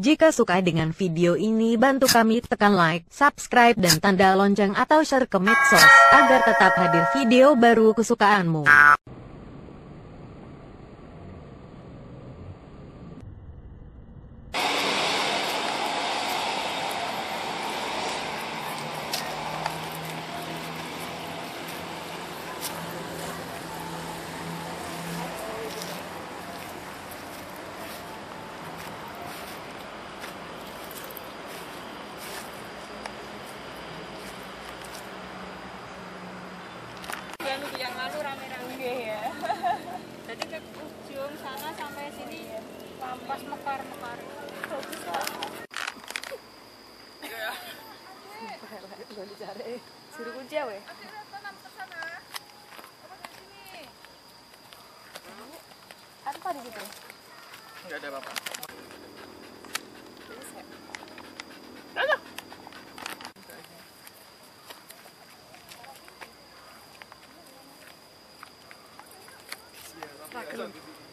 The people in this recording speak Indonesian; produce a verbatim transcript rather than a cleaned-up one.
Jika suka dengan video ini, bantu kami tekan like, subscribe dan tanda lonceng atau share ke medsos agar tetap hadir video baru kesukaanmu. Yang lalu rame-rame ya. Jadi ke ujung sana sampai sini lampas mekar-mekar. Bagus lah. Ya. Boleh dicari. Suruh kunci ya, weh. Tanam ke sana. Apa dari sini? Apa di situ? Enggak ada apa-apa. Thank you.